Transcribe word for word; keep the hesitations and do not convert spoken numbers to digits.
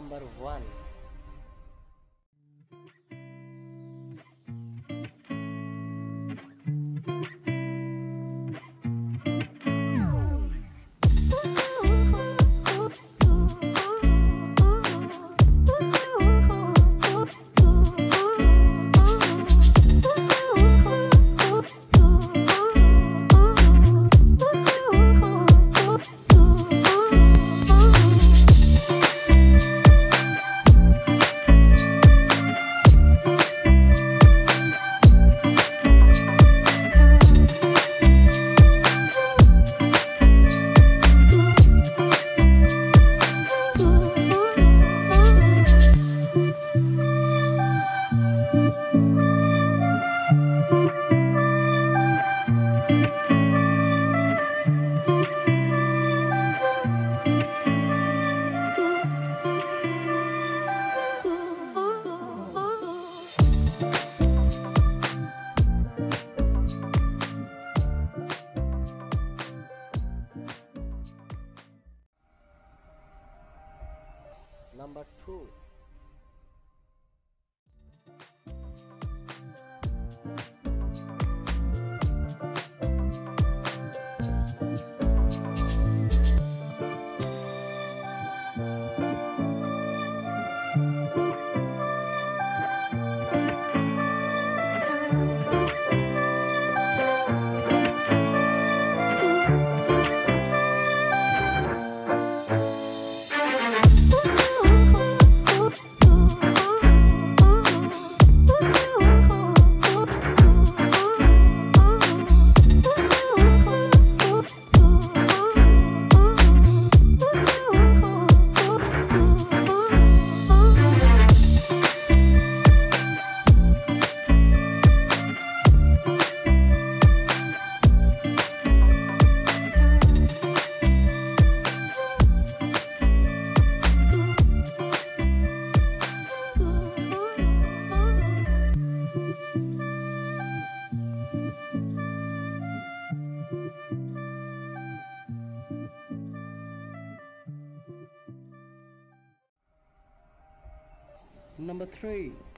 number one. Number two. Number three.